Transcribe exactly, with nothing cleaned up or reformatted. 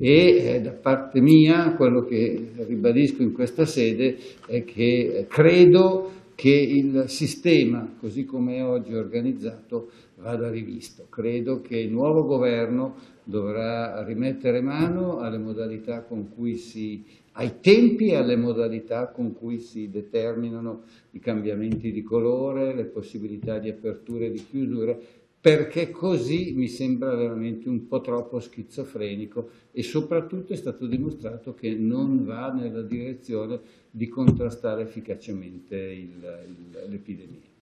E da parte mia quello che ribadisco in questa sede è che credo che il sistema, così come è oggi organizzato, vada rivisto. Credo che il nuovo governo dovrà rimettere mano alle modalità con cui si, ai tempi e alle modalità con cui si determinano i cambiamenti di colore, le possibilità di aperture e di chiusure, perché così mi sembra veramente un po' troppo schizofrenico e soprattutto è stato dimostrato che non va nella direzione di contrastare efficacemente l'epidemia.